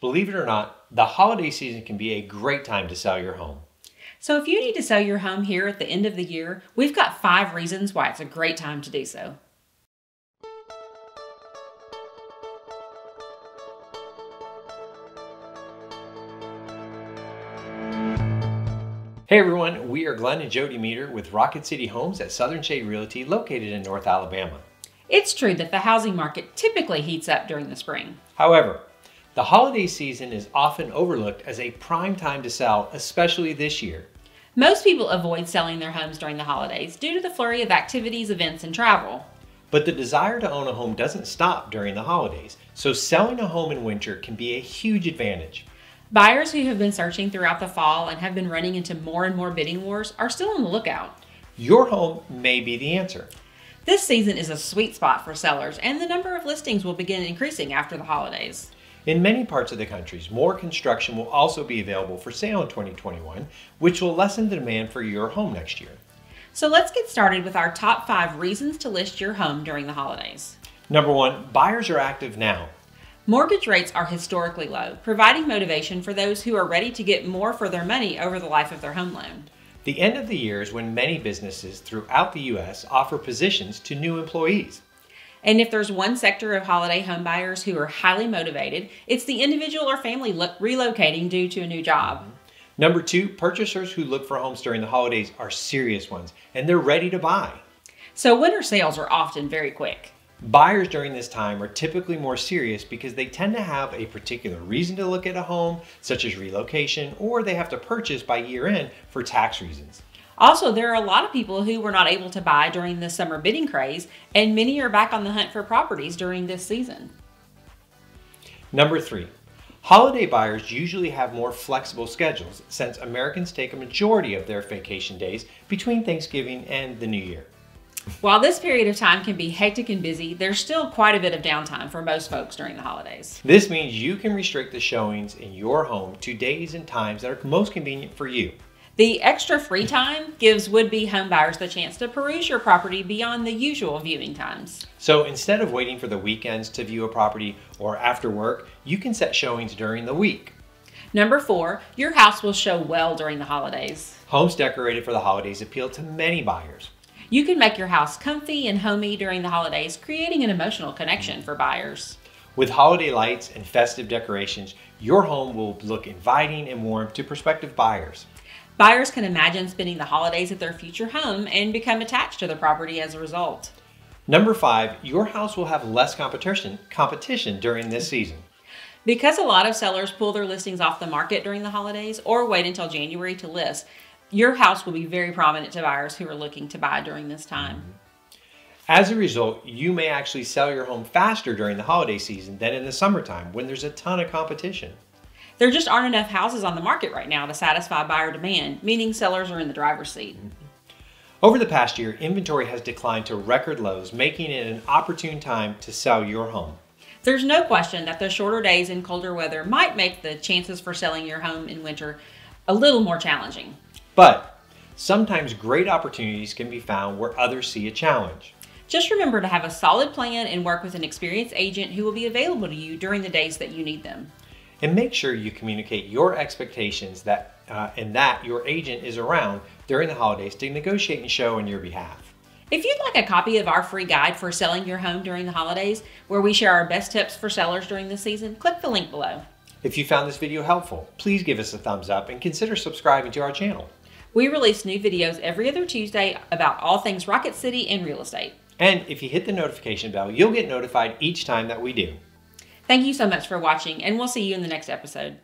Believe it or not, the holiday season can be a great time to sell your home. So if you need to sell your home here at the end of the year, we've got 5 reasons why it's a great time to do so. Hey everyone, we are Glenn and Jody Meder with Rocket City Homes at Southern Shade Realty located in North Alabama. It's true that the housing market typically heats up during the spring. However, the holiday season is often overlooked as a prime time to sell, especially this year. Most people avoid selling their homes during the holidays due to the flurry of activities, events, and travel. But the desire to own a home doesn't stop during the holidays, so selling a home in winter can be a huge advantage. Buyers who have been searching throughout the fall and have been running into more and more bidding wars are still on the lookout. Your home may be the answer. This season is a sweet spot for sellers, and the number of listings will begin increasing after the holidays. In many parts of the country, more construction will also be available for sale in 2021, which will lessen the demand for your home next year. So let's get started with our top 5 reasons to list your home during the holidays. Number 1, buyers are active now. Mortgage rates are historically low, providing motivation for those who are ready to get more for their money over the life of their home loan. The end of the year is when many businesses throughout the U.S. offer positions to new employees. And if there's one sector of holiday home buyers who are highly motivated, it's the individual or family relocating due to a new job. Number 2, purchasers who look for homes during the holidays are serious ones, and they're ready to buy. So winter sales are often very quick. Buyers during this time are typically more serious because they tend to have a particular reason to look at a home, such as relocation, or they have to purchase by year end for tax reasons. Also, there are a lot of people who were not able to buy during the summer bidding craze, and many are back on the hunt for properties during this season. Number 3, holiday buyers usually have more flexible schedules since Americans take a majority of their vacation days between Thanksgiving and the New Year. While this period of time can be hectic and busy, there's still quite a bit of downtime for most folks during the holidays. This means you can restrict the showings in your home to days and times that are most convenient for you. The extra free time gives would-be home buyers the chance to peruse your property beyond the usual viewing times. So instead of waiting for the weekends to view a property or after work, you can set showings during the week. Number 4, your house will show well during the holidays. Homes decorated for the holidays appeal to many buyers. You can make your house comfy and homey during the holidays, creating an emotional connection for buyers. With holiday lights and festive decorations, your home will look inviting and warm to prospective buyers. Buyers can imagine spending the holidays at their future home and become attached to the property as a result. Number 5, your house will have less competition during this season. Because a lot of sellers pull their listings off the market during the holidays or wait until January to list, your house will be very prominent to buyers who are looking to buy during this time. As a result, you may actually sell your home faster during the holiday season than in the summertime when there's a ton of competition. There just aren't enough houses on the market right now to satisfy buyer demand, meaning sellers are in the driver's seat. Over the past year, inventory has declined to record lows, making it an opportune time to sell your home. There's no question that the shorter days and colder weather might make the chances for selling your home in winter a little more challenging. But sometimes great opportunities can be found where others see a challenge. Just remember to have a solid plan and work with an experienced agent who will be available to you during the days that you need them. And make sure you communicate your expectations that your agent is around during the holidays to negotiate and show on your behalf. If you'd like a copy of our free guide for selling your home during the holidays, where we share our best tips for sellers during the season, click the link below. If you found this video helpful, please give us a thumbs up and consider subscribing to our channel. We release new videos every other Tuesday about all things Rocket City and real estate. And if you hit the notification bell, you'll get notified each time that we do. Thank you so much for watching, and we'll see you in the next episode.